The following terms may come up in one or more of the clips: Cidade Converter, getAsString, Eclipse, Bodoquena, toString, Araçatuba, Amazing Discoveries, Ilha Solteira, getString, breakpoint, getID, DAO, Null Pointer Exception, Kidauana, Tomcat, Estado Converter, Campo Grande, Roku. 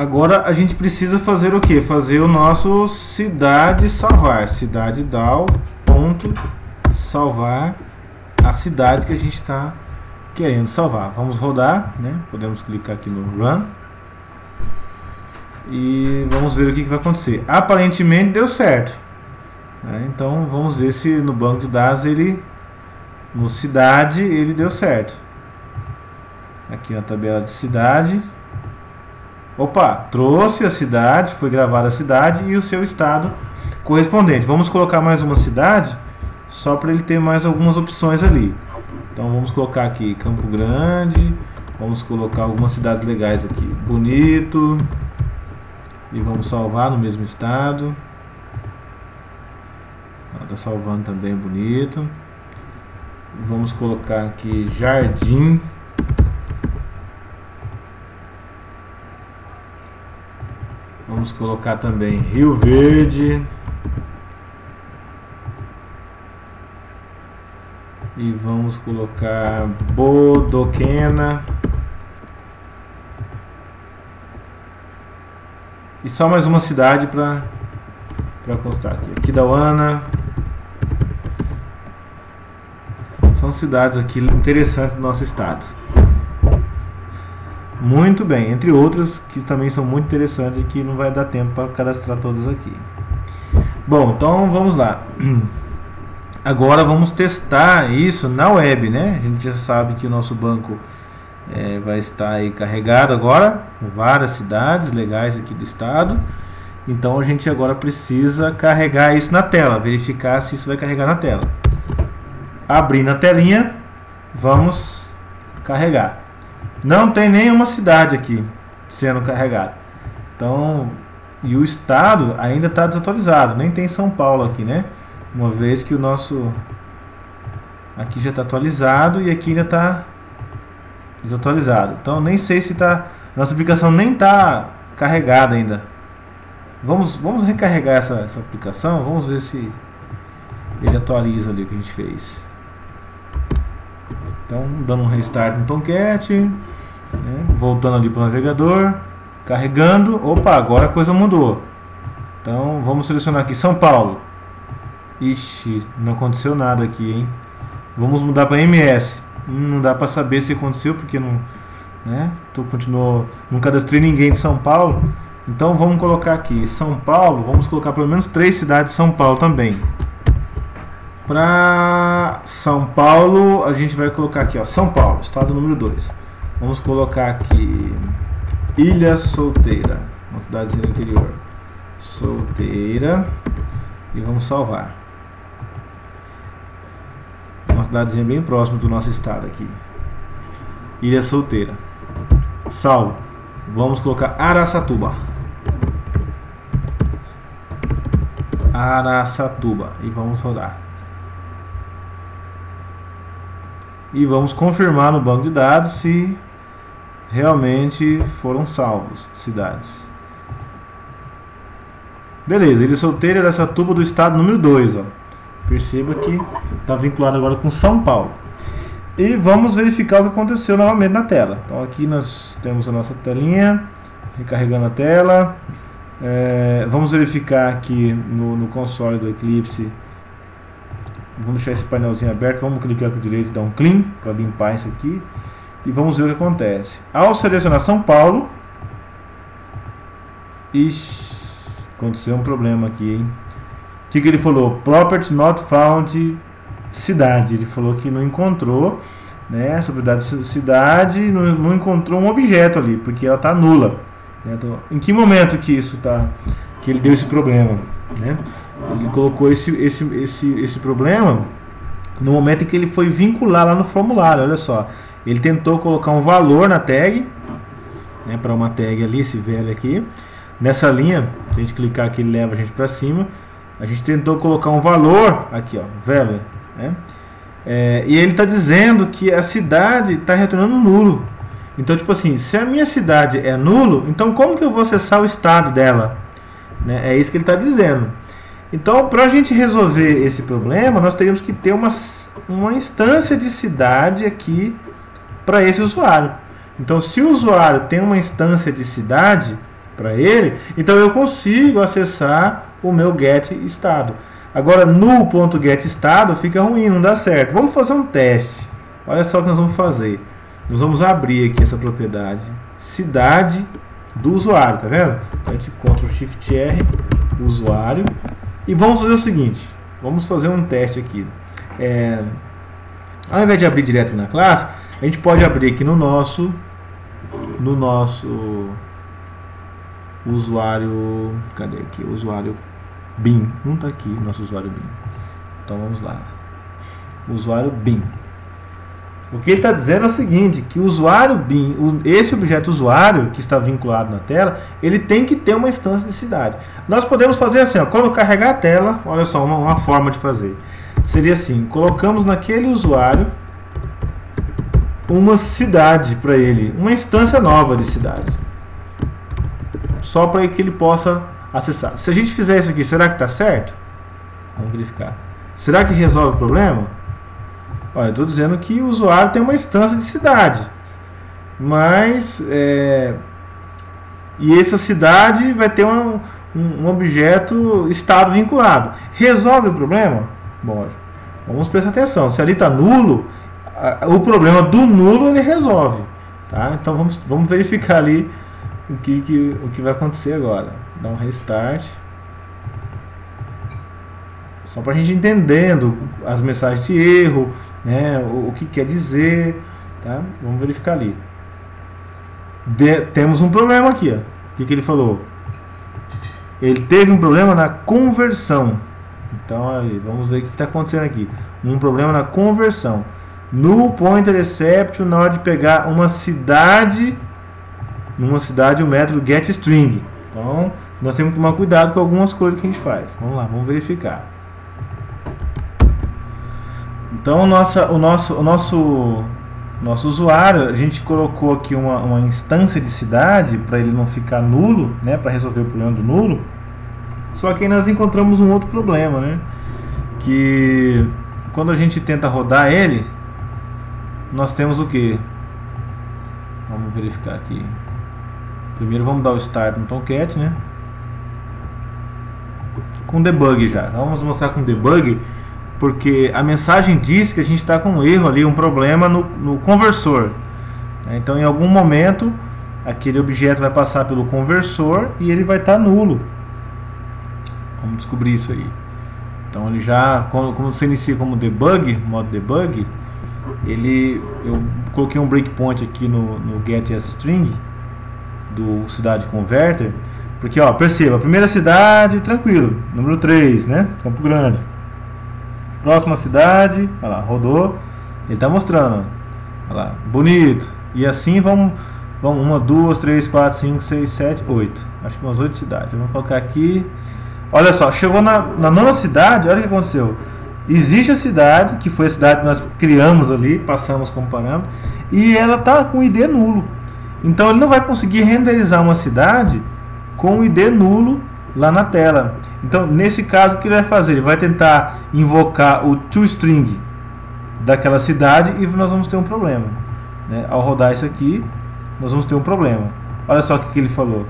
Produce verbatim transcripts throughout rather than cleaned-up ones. Agora a gente precisa fazer o que? Fazer o nosso cidade salvar. Cidade D A O. Ponto, salvar a cidade que a gente está querendo salvar. Vamos rodar, né? Podemos clicar aqui no Run. E vamos ver o que, que vai acontecer. Aparentemente deu certo, né? Então vamos ver se no banco de dados ele... No cidade ele deu certo. Aqui na tabela de cidade. Opa, trouxe a cidade, foi gravada a cidade e o seu estado correspondente. Vamos colocar mais uma cidade, só para ele ter mais algumas opções ali. Então vamos colocar aqui Campo Grande. Vamos colocar algumas cidades legais aqui. Bonito. E vamos salvar no mesmo estado. Está salvando também, bonito. Vamos colocar aqui Jardim. Vamos colocar também Rio Verde. E vamos colocar Bodoquena. E só mais uma cidade para para constar aqui. Kidauana. São cidades aqui interessantes do nosso estado. Muito bem, entre outras que também são muito interessantes e que não vai dar tempo para cadastrar todas aqui. Bom, então vamos lá. Agora vamos testar isso na web, né? A gente já sabe que o nosso banco é, vai estar aí carregado agora, com várias cidades legais aqui do estado. Então a gente agora precisa carregar isso na tela, verificar se isso vai carregar na tela. Abrindo a telinha, vamos carregar. Não tem nenhuma cidade aqui sendo carregada. Então, e o estado ainda está desatualizado. Nem tem São Paulo aqui, né? Uma vez que o nosso... Aqui já está atualizado e aqui ainda está desatualizado. Então, nem sei se está... Nossa aplicação nem está carregada ainda. Vamos, vamos recarregar essa, essa aplicação. Vamos ver se ele atualiza ali o que a gente fez. Então, dando um restart no Tomcat, né? Voltando ali para o navegador, carregando. Opa, agora a coisa mudou. Então, vamos selecionar aqui São Paulo. Ixi, não aconteceu nada aqui, hein? Vamos mudar para M S. Não dá para saber se aconteceu, porque não, né? Tô, continuou, não cadastrei ninguém de São Paulo. Então, vamos colocar aqui São Paulo. Vamos colocar pelo menos três cidades de São Paulo também. Para São Paulo, a gente vai colocar aqui, ó, São Paulo, estado número dois. Vamos colocar aqui Ilha Solteira, uma cidadezinha do interior. Solteira. E vamos salvar. Uma cidadezinha bem próxima do nosso estado aqui. Ilha Solteira. Salvo. Vamos colocar Araçatuba. Araçatuba. E vamos rodar. E vamos confirmar no banco de dados se realmente foram salvos cidades. Beleza, Ilha Solteira era essa tuba do estado número dois. Ó. Perceba que está vinculado agora com São Paulo. E vamos verificar o que aconteceu novamente na tela. Então aqui nós temos a nossa telinha, recarregando a tela. É, vamos verificar aqui no, no console do Eclipse. Vamos deixar esse painelzinho aberto, vamos clicar com o direito e dar um clean para limpar isso aqui. E vamos ver o que acontece. Ao selecionar São Paulo... Ixi, aconteceu um problema aqui, hein? O que, que ele falou? Property not found cidade. Ele falou que não encontrou, né? Essa propriedade cidade não, não encontrou um objeto ali, porque ela está nula, né? Então, em que momento que isso tá, que ele deu esse problema, né? Ele colocou esse, esse, esse, esse problema no momento em que ele foi vincular lá no formulário. Olha só, ele tentou colocar um valor na tag, né, para uma tag ali, esse velho aqui. Nessa linha, se a gente clicar aqui, ele leva a gente para cima. A gente tentou colocar um valor aqui, ó, velho, né? É, e ele está dizendo que a cidade está retornando nulo. Então, tipo assim, se a minha cidade é nulo, então como que eu vou acessar o estado dela? Né? É isso que ele está dizendo. Então, para a gente resolver esse problema, nós teríamos que ter uma, uma instância de cidade aqui para esse usuário. Então, se o usuário tem uma instância de cidade para ele, então eu consigo acessar o meu getEstado. Agora, null.getEstado fica ruim, não dá certo. Vamos fazer um teste. Olha só o que nós vamos fazer. Nós vamos abrir aqui essa propriedade cidade do usuário, tá vendo? Então a gente control shift R, usuário. E vamos fazer o seguinte, vamos fazer um teste aqui. É, ao invés de abrir direto na classe, a gente pode abrir aqui no nosso, no nosso usuário, cadê aqui? Usuário Bean, não está aqui nosso usuário Bean. Então vamos lá, usuário Bean. O que ele está dizendo é o seguinte, que o usuário Bean, esse objeto usuário que está vinculado na tela, ele tem que ter uma instância de cidade. Nós podemos fazer assim, ó, quando eu carregar a tela, olha só, uma, uma forma de fazer. Seria assim, colocamos naquele usuário uma cidade para ele, uma instância nova de cidade. Só para que ele possa acessar. Se a gente fizer isso aqui, será que está certo? Vamos verificar. Será que resolve o problema? Olha, eu estou dizendo que o usuário tem uma instância de cidade, mas é, e essa cidade vai ter uma, um, um objeto estado vinculado. Resolve o problema? Bom, vamos prestar atenção. Se ali está nulo, a, o problema do nulo ele resolve. Tá? Então vamos, vamos verificar ali o que, que, o que vai acontecer agora. Dá um restart. Só para a gente entendendo as mensagens de erro, né, o, o que quer dizer, tá? Vamos verificar ali. De, temos um problema aqui, ó. O que, que ele falou? Ele teve um problema na conversão. Então, aí, vamos ver o que está acontecendo aqui. Um problema na conversão. Null Pointer Exception na hora de pegar uma cidade, numa cidade o método getString. Então, nós temos que tomar cuidado com algumas coisas que a gente faz. Vamos lá, vamos verificar. Então, nossa, o, nosso, o nosso, nosso usuário, a gente colocou aqui uma, uma instância de cidade para ele não ficar nulo, né, para resolver o problema do nulo. Só que aí nós encontramos um outro problema, né, que quando a gente tenta rodar ele, nós temos o quê? Vamos verificar aqui. Primeiro vamos dar o start no Tomcat, né, com debug já. Vamos mostrar com debug. Porque a mensagem diz que a gente está com um erro ali, um problema no, no conversor. Então, em algum momento, aquele objeto vai passar pelo conversor e ele vai estar tá nulo. Vamos descobrir isso aí. Então, ele já, quando, quando você inicia como debug, modo debug, ele, eu coloquei um breakpoint aqui no, no getAsString do Cidade Converter. Porque, ó, perceba, a primeira cidade, tranquilo, número três, né? Campo Grande. Próxima cidade, olha lá, rodou. Ele está mostrando, olha lá, bonito. E assim vamos, vamos uma, duas, três, quatro, cinco, seis, sete, oito. Acho que umas oito cidades. Vamos colocar aqui. Olha só, chegou na, na nona cidade. Olha o que aconteceu. Existe a cidade, que foi a cidade que nós criamos ali, passamos como parâmetro, e ela está com I D nulo. Então ele não vai conseguir renderizar uma cidade com I D nulo lá na tela. Então, nesse caso, o que ele vai fazer? Ele vai tentar invocar o toString daquela cidade e nós vamos ter um problema, né? Ao rodar isso aqui, nós vamos ter um problema. Olha só o que ele falou.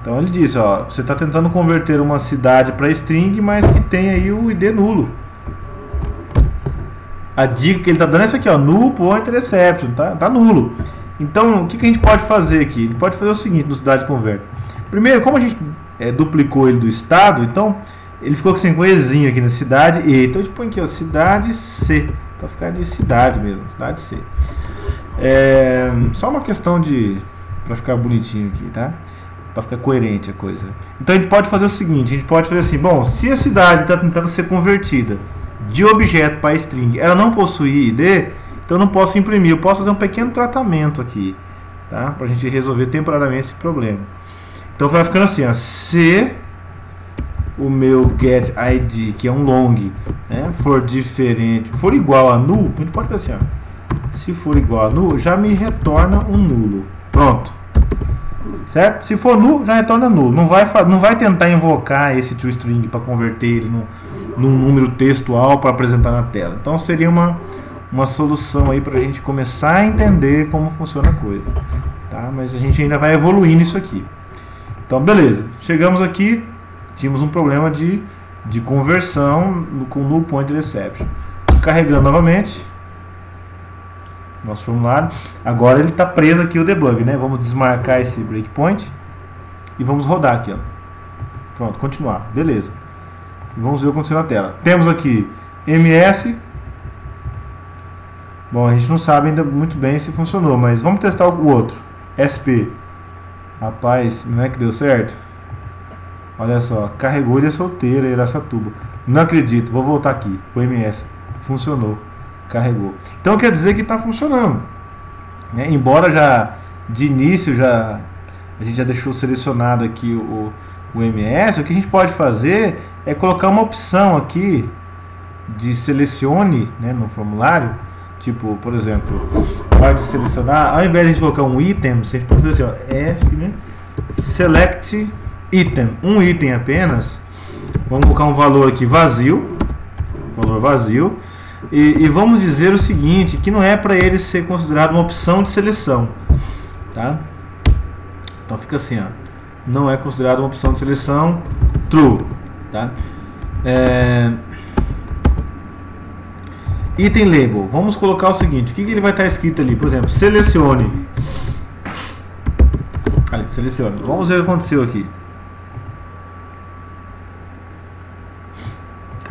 Então, ele disse, ó, você está tentando converter uma cidade para string, mas que tem aí o I D nulo. A dica que ele está dando é essa aqui, ó, null pointer exception, tá? Tá nulo. Então, o que, que a gente pode fazer aqui? Ele pode fazer o seguinte no Cidade Converter. Primeiro, como a gente... É, duplicou ele do estado, então ele ficou assim, com ezinho aqui na cidade E. Então a gente põe aqui, ó, cidade C, para ficar de cidade mesmo, cidade C. É, só uma questão de, para ficar bonitinho aqui, tá? Para ficar coerente a coisa. Então a gente pode fazer o seguinte, a gente pode fazer assim, bom, se a cidade está tentando ser convertida de objeto para string, ela não possui I D, então eu não posso imprimir, eu posso fazer um pequeno tratamento aqui, tá? Para a gente resolver temporariamente esse problema. Então vai ficando assim, ó, se o meu getID, que é um long, né, for diferente, for igual a null, a gente pode fazer assim, ó, se for igual a null, já me retorna um nulo. Pronto. Certo? Se for null, já retorna nulo. Não vai, não vai tentar invocar esse toString para converter ele no, num número textual para apresentar na tela. Então seria uma, uma solução aí para a gente começar a entender como funciona a coisa. Tá? Mas a gente ainda vai evoluindo isso aqui. Então, beleza. Chegamos aqui, tínhamos um problema de, de conversão com Null Pointer Exception. Carregando novamente nosso formulário. Agora ele está preso aqui o debug, né? Vamos desmarcar esse breakpoint e vamos rodar aqui, ó. Pronto, continuar. Beleza. Vamos ver o que aconteceu na tela. Temos aqui ms. Bom, a gente não sabe ainda muito bem se funcionou, mas vamos testar o outro. S P. Rapaz, não é que deu certo? Olha só, carregou Ilha Solteira, Araçatuba. Não acredito, vou voltar aqui. O ms. Funcionou. Carregou. Então quer dizer que está funcionando. Né? Embora já de início já a gente já deixou selecionado aqui o, o ms, o que a gente pode fazer é colocar uma opção aqui de selecione, né, no formulário. Tipo, por exemplo, pode selecionar, ao invés de a gente colocar um item, você pode fazer assim, ó, F, né? Select item, um item apenas. Vamos colocar um valor aqui vazio, valor vazio. E, e vamos dizer o seguinte, que não é para ele ser considerado uma opção de seleção, tá? Então fica assim, ó, não é considerado uma opção de seleção, true, tá? É... Item label, vamos colocar o seguinte, o que, que ele vai estar escrito ali? Por exemplo, selecione. Ali, selecione. Vamos ver o que aconteceu aqui.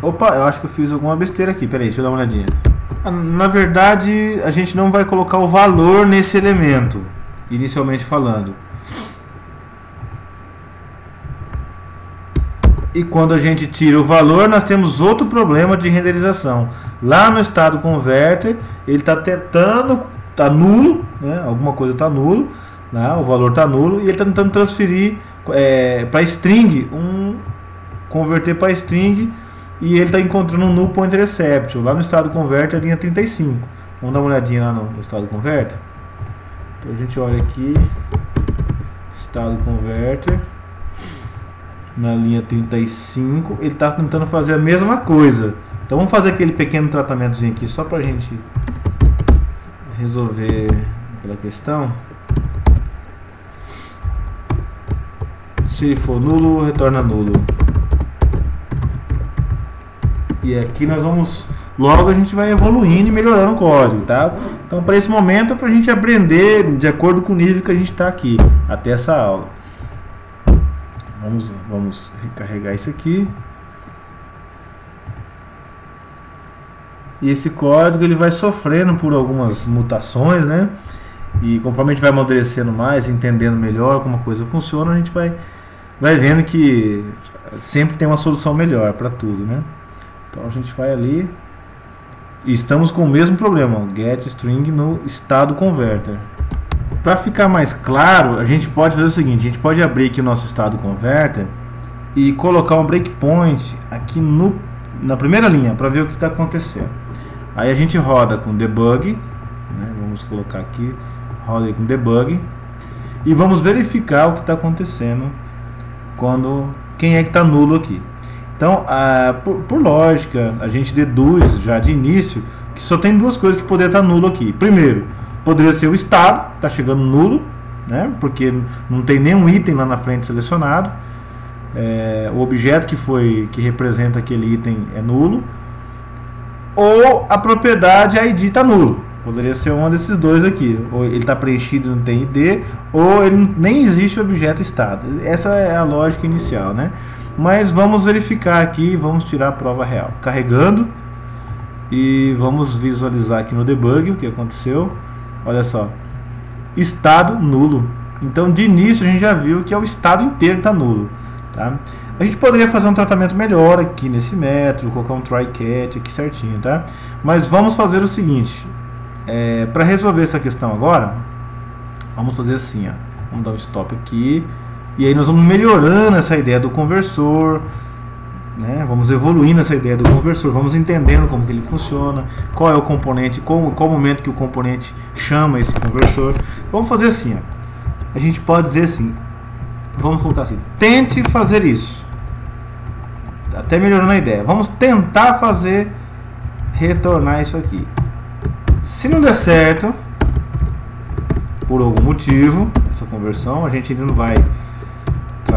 Opa, eu acho que eu fiz alguma besteira aqui. Peraí, deixa eu dar uma olhadinha. Na verdade, a gente não vai colocar o valor nesse elemento, inicialmente falando. E quando a gente tira o valor, nós temos outro problema de renderização. Lá no Estado Converter, ele está tentando, está nulo, né? Alguma coisa está nulo, né? O valor está nulo, e ele está tentando transferir é, para string, um converter para string. E ele está encontrando um Null Pointer Exception lá no Estado Converter, linha trinta e cinco. Vamos dar uma olhadinha lá no Estado Converter. Então a gente olha aqui, Estado Converter, na linha trinta e cinco. Ele está tentando fazer a mesma coisa. Então vamos fazer aquele pequeno tratamentozinho aqui, só para a gente resolver aquela questão. Se for nulo, retorna nulo. E aqui nós vamos, logo a gente vai evoluindo e melhorando o código, tá? Então para esse momento é para a gente aprender de acordo com o nível que a gente está aqui, até essa aula. Vamos, vamos recarregar isso aqui. E esse código ele vai sofrendo por algumas mutações, né? E conforme a gente vai amadurecendo mais, entendendo melhor como a coisa funciona, a gente vai, vai vendo que sempre tem uma solução melhor para tudo, né? Então a gente vai ali e estamos com o mesmo problema, o getString no Estado Converter. Para ficar mais claro, a gente pode fazer o seguinte, a gente pode abrir aqui o nosso Estado Converter e colocar um breakpoint aqui no, na primeira linha para ver o que está acontecendo. Aí a gente roda com debug, né? Vamos colocar aqui, roda com debug e vamos verificar o que está acontecendo quando quem é que está nulo aqui. Então, a, por, por lógica, a gente deduz já de início que só tem duas coisas que poderia estar nulo aqui. Primeiro, poderia ser o estado, está chegando nulo, né? Porque não tem nenhum item lá na frente selecionado. É, o objeto que, foi, que representa aquele item é nulo. Ou a propriedade I D está nulo. Poderia ser um desses dois aqui. Ou ele está preenchido e não tem I D, ou ele não, nem existe o objeto estado. Essa é a lógica inicial, né? Mas vamos verificar aqui, vamos tirar a prova real. Carregando e vamos visualizar aqui no debug o que aconteceu. Olha só, estado nulo. Então de início a gente já viu que é o estado inteiro está nulo, tá? A gente poderia fazer um tratamento melhor aqui nesse método, colocar um try catch aqui certinho, tá? Mas vamos fazer o seguinte, é, para resolver essa questão agora, vamos fazer assim, ó. Vamos dar um stop aqui. E aí nós vamos melhorando essa ideia do conversor, né? Vamos evoluindo essa ideia do conversor, vamos entendendo como que ele funciona, qual é o componente, qual, qual momento que o componente chama esse conversor. Vamos fazer assim, ó. A gente pode dizer assim, vamos colocar assim, tente fazer isso, até melhorando a ideia, vamos tentar fazer, retornar isso aqui. Se não der certo, por algum motivo, essa conversão, a gente ainda não vai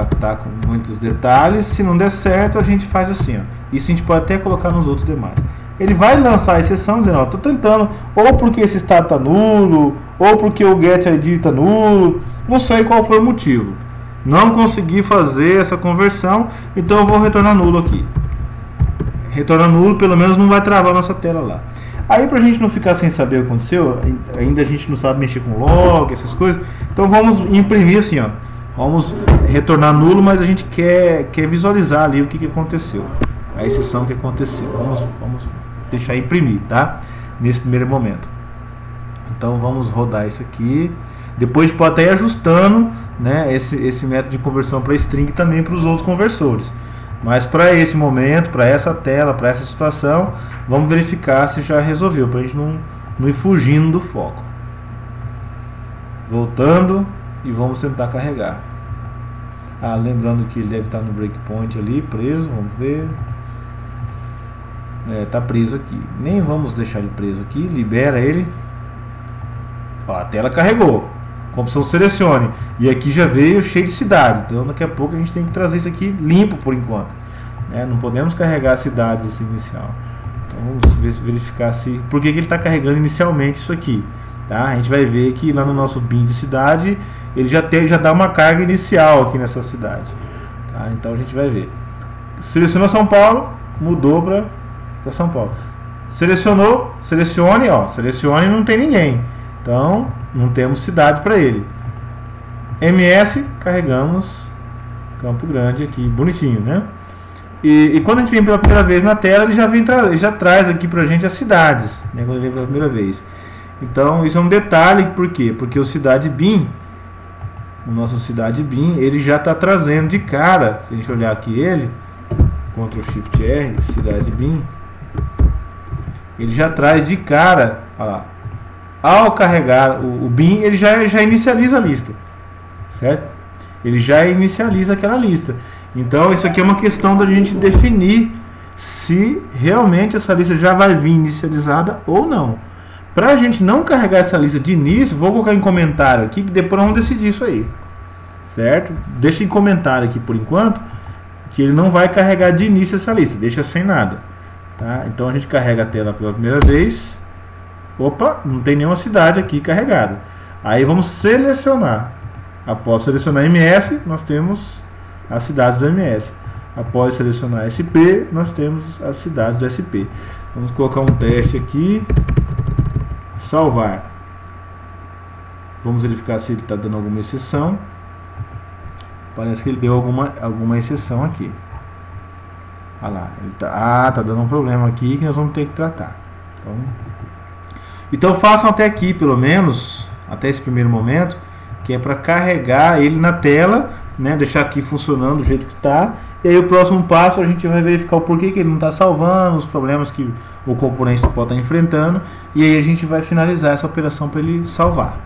tratar com muitos detalhes. Se não der certo, a gente faz assim, ó. Isso a gente pode até colocar nos outros demais. Ele vai lançar a exceção dizendo, ó, estou tentando, ou porque esse estado está nulo, ou porque o getID está nulo, não sei qual foi o motivo. Não consegui fazer essa conversão, então eu vou retornar nulo aqui. Retornar nulo, pelo menos não vai travar nossa tela lá. Aí, para a gente não ficar sem saber o que aconteceu, ainda a gente não sabe mexer com log, essas coisas, então vamos imprimir assim, ó. Vamos retornar nulo, mas a gente quer, quer visualizar ali o que, que aconteceu, a exceção que aconteceu. Vamos, vamos deixar imprimir, tá? Nesse primeiro momento. Então vamos rodar isso aqui. Depois pode até ir ajustando, né, esse, esse método de conversão para string também para os outros conversores. Mas para esse momento, para essa tela, para essa situação, vamos verificar se já resolveu, para a gente não, não ir fugindo do foco. Voltando. E vamos tentar carregar. Ah, lembrando que ele deve estar no breakpoint ali, preso. Vamos ver. É, tá preso aqui. Nem vamos deixar ele preso aqui. Libera ele. Ó, a tela carregou. Com a opção selecione. E aqui já veio cheio de cidade. Então daqui a pouco a gente tem que trazer isso aqui limpo por enquanto. Né? Não podemos carregar cidades assim inicial. Então vamos verificar se... Por que, que ele está carregando inicialmente isso aqui? Tá? A gente vai ver que lá no nosso bin de cidade... Ele já, tem, já dá uma carga inicial aqui nessa cidade. Tá? Então a gente vai ver. Selecionou São Paulo, mudou para São Paulo. Selecionou, selecione, ó. Selecione, não tem ninguém. Então não temos cidade para ele. M S, carregamos Campo Grande aqui, bonitinho, né? E, e quando a gente vem pela primeira vez na tela, ele já, vem tra ele já traz aqui para a gente as cidades. Né? Quando ele vem pela primeira vez. Então isso é um detalhe, por quê? Porque o Cidade Bean... O nosso Cidade Bean, ele já está trazendo de cara. Se a gente olhar aqui ele, control shift R, Cidade Bean, ele já traz de cara, olha lá, ao carregar o, o Bean, ele já, já inicializa a lista, certo? Ele já inicializa aquela lista. Então isso aqui é uma questão da gente definir se realmente essa lista já vai vir inicializada ou não. Para a gente não carregar essa lista de início, vou colocar em comentário aqui, que depois vamos decidir isso aí, certo? Deixa em comentário aqui por enquanto, que ele não vai carregar de início essa lista, deixa sem nada, tá? Então a gente carrega a tela pela primeira vez, opa, não tem nenhuma cidade aqui carregada. Aí vamos selecionar, após selecionar M S, nós temos as cidades do M S. Após selecionar S P, nós temos as cidades do S P. Vamos colocar um teste aqui. Salvar. Vamos verificar se ele está dando alguma exceção. Parece que ele deu alguma, alguma exceção aqui. Ah lá, ele tá, ah, tá dando um problema aqui que nós vamos ter que tratar. Então, então façam até aqui, pelo menos, até esse primeiro momento, que é para carregar ele na tela, né, deixar aqui funcionando do jeito que está. E aí o próximo passo a gente vai verificar o porquê que ele não está salvando, os problemas que o componente pode estar enfrentando, e aí a gente vai finalizar essa operação para ele salvar.